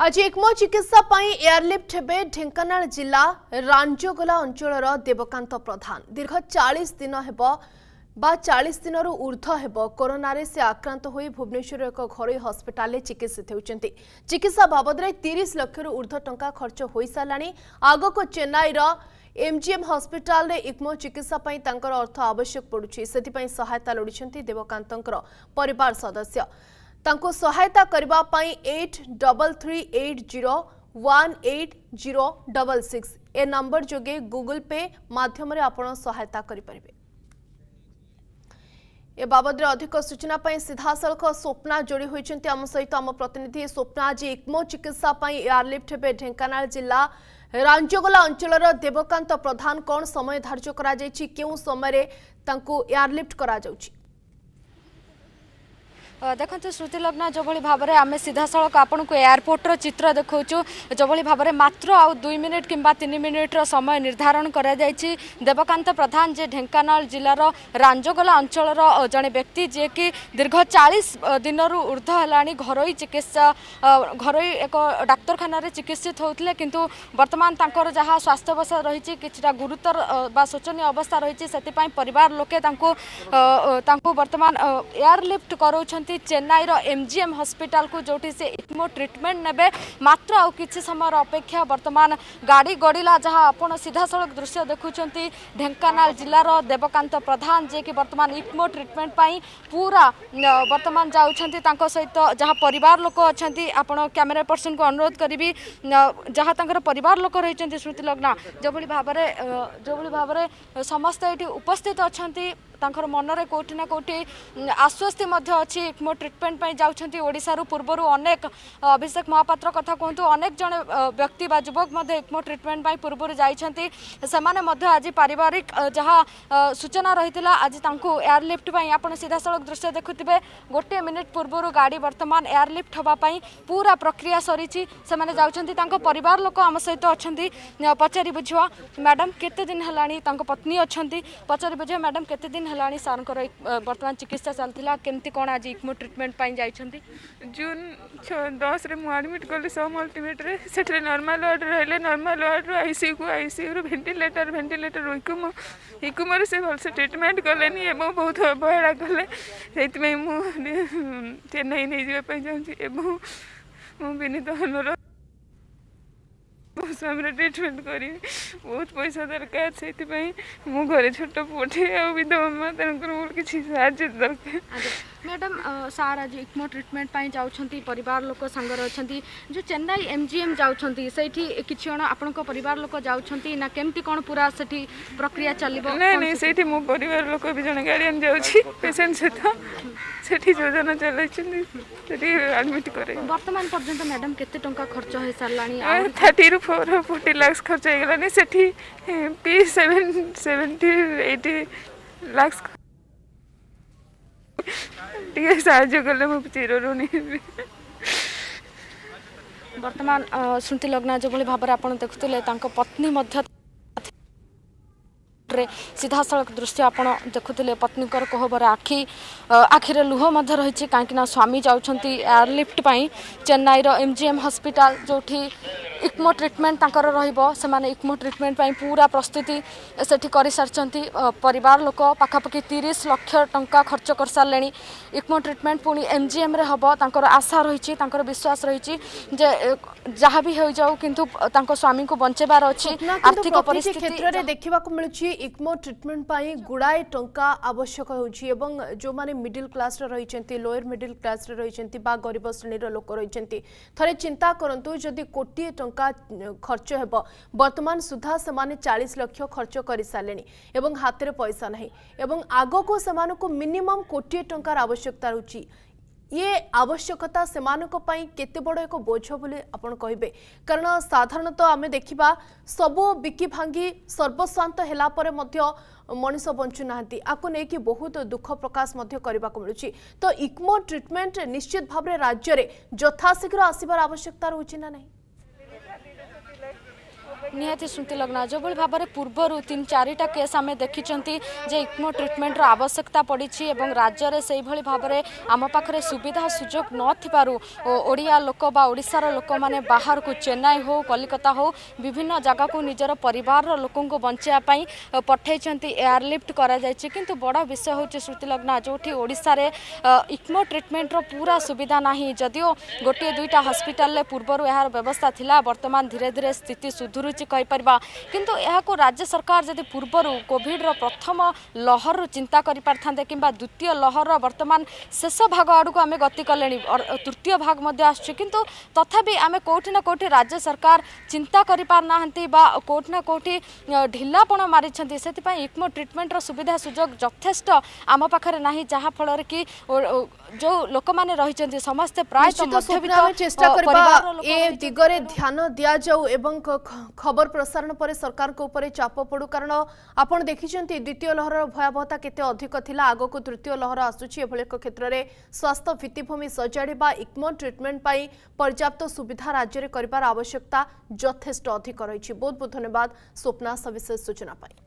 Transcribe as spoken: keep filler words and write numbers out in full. आज इकमो चिकित्सा एयरलिफ्ट हे ढेंकानाल जिला रानजागोला अंचल देवकांत प्रधान दीर्घ चालीस दिन बा चालीस दिन ऊर्ध हेब कोरोना से आक्रांत हो भुवनेश्वर एक घर हस्पिटाल चिकित्सित होती चिकित्सा बाबद तीस लाख रु ऊर्ध टंका खर्च हो सारा आग को चेन्नई एमजीएम हस्पिटाल इकमो चिकित्सा अर्थ आवश्यक पड़ुछि से सहायता लोड़ी देवकांत परिवार सदस्य तांको सहायता करबा पाई eight double three eight zero one eight zero double six ए नंबर जोगे गूगल पे माध्यम आपण सहायता करें। ए बाबद अधिक सूचना सीधासख स्वप्ना जोड़ी होती आम सहित आम प्रतिनिधि स्वप्ना आज इकमो चिकित्सा एयरलिफ्ट हे ढेंकानाल जिला रानजागोला अंचल देवकांत प्रधान कौन समय धार्य करा क्यों समय एयरलिफ्ट करा जाउछि देखो श्रुतिलग्न जो भाव में आम सीधासल आपन को एयरपोर्टर चित्र देखा जो भाव में मात्र आउ दुई मिनिट किंबा तीन मिनिट्र समय निर्धारण कर देवकांत प्रधान जे ढेंकानाल जिलार रानजागोला अंचल जड़े व्यक्ति जे कि दीर्घ चालीस दिन ऊर्ध है घर चिकित्सा घर एक डाक्तखाना चिकित्सित होते किंतु वर्तमान तंकर जहाँ स्वास्थ्यावस्था रही किछटा गुरुतर बा शोचनीय अवस्था रही से परिवार लोके वर्तमान एयरलिफ्ट करो चेन्नई रो एमजीएम हॉस्पिटल को जोटी से इकमो ट्रीटमेंट नेबे मात्र आ किसी समय अपेक्षा वर्तमान गाड़ी गड़िला जहाँ आपण सीधासख दृश्य देखुंट ढेंकानाल जिलार देवकांत प्रधान जे कि वर्तमान इकमो ट्रीटमेंट पाई पूरा वर्तमान जाउछंती तांको सहित जहाँ परिवार लोक अच्छी आपण कैमेरा पर्सन को अनुरोध करी जहाँ तांकर परिवार लोक रही श्रुतिलग्ना जो भाव जो भाव में समस्ते ये उपस्थित अच्छा तांकर मनरे कोठी ना कोठी आश्वस्ति अच्छी इकमो ट्रिटमेंट जाशारू पूर्वर अनेक अभिषेक महापात्र कथा कहतु अनेक जन व्यक्ति बा युवक इकमो ट्रिटमेंट पूर्वर जाने आज पारिवारिक जहाँ सूचना रही आज एयरलिफ्ट आप सीधासख दृश्य देखुवे गोटे मिनिट पूर्वर गाड़ी बर्तमान एयरलिफ्ट हाँपाई पूरा प्रक्रिया सरी परिवार लोक आम सहित अच्छा पचारि बुझा मैडम केते दिन हलानी पत्नी अच्छा पचारि बुझा मैडम केते दिन हलानी सार बर्तमान चिकित्सा चलता केमती कौन आज इकमो ट्रिटमेंट पाई जाइछंती जून दस रे मु आडमिट करली सम अल्टिमेट रे सेटले नॉर्मल वार्ड रहले नॉर्मल वार्ड रो आईसीयू को आईसीयू रो वेंटिलेटर वेंटिलेटर इकमो इकमो रे से भलसे ट्रीटमेंट करलेनी एवं बहुत अवहेला करले सेति में मु चेन्नई नै जेबे पाई जाउंची एवं मु विनीत अनुरोध समय ट्रिटमेंट करी बहुत पैसा दरकार से मो घर छोट पुटे विधवा तेनाली किसी साहय दरकार। मैडम सार आज इकमो ट्रिटमेंट जाऊँगी परिवार लोक सांगर अच्छा जो चेन्नई एमजीएम जाऊँगी से किण आपण परिवार लोक जाऊँगी ना केमती कौन पूरा से प्रक्रिया चलो ना ना से मो परिवार लोक भी जन गार्डियन जाऊँगी पेसेंट सहित से योजना चलती आडमिट करें बर्तमान पर्यटन मैडम केते टंका खर्च हो सारा थर्टी रु फोर फोर्टी लाख खर्च हो गलानी से पी सेवेन सेवेन्टी एटी लाख वर्तमान श्रुति लग्ना जो भाव में आप देखुले पत्नी सीधासख दृश्य आप देखुले पत्नी कोहबर आखि आखिरे लुह मध्य रही कहीं स्वामी जाउछंती एयरलिफ्ट पाई चेन्नईर एमजीएम हॉस्पिटल जो इकमो ट्रिटमेंट रही इकमो ट्रिटमेंट पूरा प्रस्तुति सेठी करि सारचंती परिवार लोक पाखापाखि तीस लाख टंका खर्च कर सारे इकमो ट्रिटमेंट पुणी एमजीएम रे हबो तांकर आशा रही विश्वास रही जहाँ भी हो जाऊ किंतु तांको स्वामी को बंचेबार अछि आर्थिक परिस्थिति क्षेत्र रे देखिबा को मिलुछि इकमो ट्रिटमेंट पाई गुड़ाए टंका आवश्यक होछि एवं जो माने मिडिल क्लास रे रहिसेंती लोअर मिडिल क्लास रे रहिसेंती बा गरीब श्रेणी रो लोक रहिसेंती थरे चिंता करंतु जदि कोटी टंका खर्च हेब वर्तमान सुधा से चालीस लाख खर्च कर सारे एवं हाथ में पैसा नहीं एवं आगो को सेमान को मिनिमम कोटी टंकार आवश्यकता रुचि ये आवश्यकता सेमान को पाई केते बड़ एक बोझ बोले आपण कहिबे कारण साधारणतः तो आमे देखिबा सबो बिकी भांगी सर्वस्वांत हेला परे मध्य मनुष्य बंचु नाहंती आकु नेकी बहुत दुख प्रकाश मध्य करिबा को मिलुछि तो इकमो ट्रीटमेंट निश्चित भाव राज्य में यथाशीघ्र आसबार आवश्यकता रहुछि ना नहीं। निहाती स्मृति लग्न जो भाव में पूर्वर तीन चार केस आम देखी जे इकमो ट्रिटमेंटर आवश्यकता पड़ी और राज्य में से भाव में आम पाखे सुविधा सुजोग नड़िया लोक बाशार लोक मैंने बाहर को चेन्नई हो कलिकता हो विभिन्न जगह को निजर परिवार लोक बचाई पठाई एयरलिफ्ट करा किंतु बड़ा विषय होची स्मृति लग्न जोठी ओडिसा रे इकमो ट्रिटमेंटर पूरा सुविधा नहीं जदिओ गोटे दुईटा हस्पिटाल पूर्वर यार व्यवस्था थिला वर्तमान धीरे धीरे स्थिति सुधुरुची कहि परबा किंतु एहाको राज्य सरकार जदि पूर्वर कोविड रो प्रथम लहर चिंता करि परथांदे किंबा द्वितीय लहर रो वर्तमान शेष भाग आड़ को आम गति कलेनी तृतीय भाग मध्ये आछी किंतु तथापि आम कोठी ना कोठी राज्य सरकार चिंता करि पार नाहंती बा कोठी ना कोठी ढिलापण मारिछंती सेतिपाई इकमो ट्रिटमेंट रो सुविधा सुजोग जथेष्ट आम पाखे ना जहाँफल कि जो लोक मैंने रही समस्ते प्राय चेष्टा ए दिगरे ध्यान दिया जाऊ एवं खबर प्रसारण पर सरकार को ऊपर चाप पड़ू कारण आपण देखिछन्ती द्वितीय लहर भयावहता केते अधिक थिला आगो को तृतीय लहर आसुची एभले क्षेत्र में स्वास्थ्य भित्तिभूमि सजाड़वा इकमो ट्रिटमेंट पाई पर्याप्त सुविधा राज्य में करार आवश्यकता जथेष्ट अधिक रही। बहुत बहुत धन्यवाद स्वप्ना सविशेष सूचना।